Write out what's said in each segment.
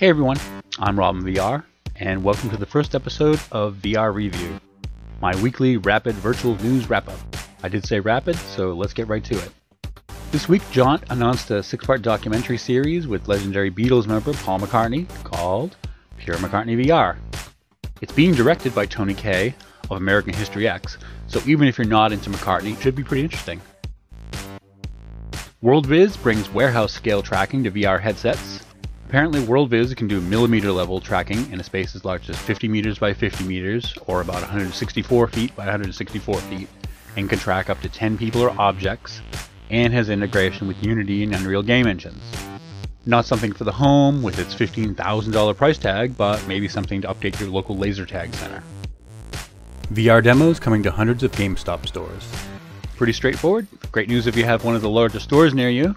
Hey everyone, I'm Rob VR, and welcome to the first episode of VR Review, my weekly rapid virtual news wrap-up. I did say rapid, so let's get right to it. This week, Jaunt announced a six-part documentary series with legendary Beatles member Paul McCartney called Pure McCartney VR. It's being directed by Tony Kaye of American History X, so even if you're not into McCartney, it should be pretty interesting. WorldViz brings warehouse-scale tracking to VR headsets. Apparently, WorldViz can do millimeter-level tracking in a space as large as 50 meters by 50 meters, or about 164 feet by 164 feet, and can track up to 10 people or objects, and has integration with Unity and Unreal game engines. Not something for the home with its $15,000 price tag, but maybe something to update your local laser tag center. VR demos coming to hundreds of GameStop stores. Pretty straightforward. Great news if you have one of the larger stores near you.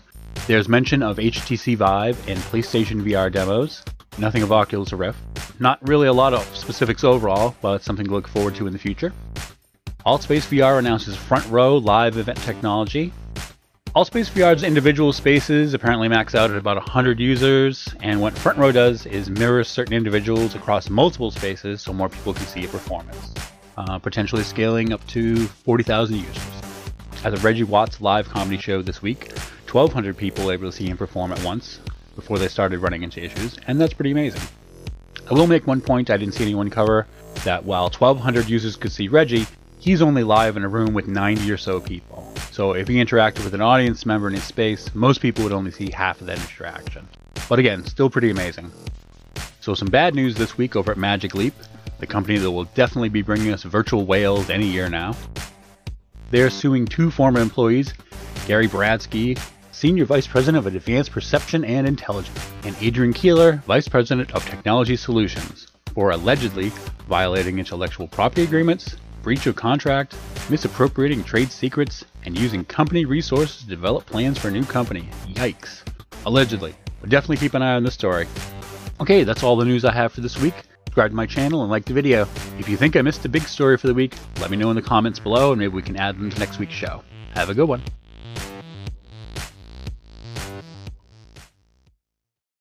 There's mention of HTC Vive and PlayStation VR demos, nothing of Oculus Rift. Not really a lot of specifics overall, but it's something to look forward to in the future. AltSpaceVR announces Front Row live event technology. AltSpaceVR's individual spaces apparently max out at about 100 users, and what Front Row does is mirror certain individuals across multiple spaces so more people can see a performance, potentially scaling up to 40,000 users. At the Reggie Watts live comedy show this week, 1,200 people were able to see him perform at once before they started running into issues, and that's pretty amazing. I will make one point I didn't see anyone cover, that while 1,200 users could see Reggie, he's only live in a room with 90 or so people. So if he interacted with an audience member in his space, most people would only see half of that interaction. But again, still pretty amazing. So some bad news this week over at Magic Leap, the company that will definitely be bringing us virtual whales any year now. They're suing two former employees, Gary Bradski, Senior Vice President of Advanced Perception and Intelligence, and Adrian Keeler, Vice President of Technology Solutions, for allegedly violating intellectual property agreements, breach of contract, misappropriating trade secrets, and using company resources to develop plans for a new company. Yikes. Allegedly. But definitely keep an eye on this story. Okay, that's all the news I have for this week. Subscribe to my channel and like the video. If you think I missed a big story for the week, let me know in the comments below and maybe we can add them to next week's show. Have a good one.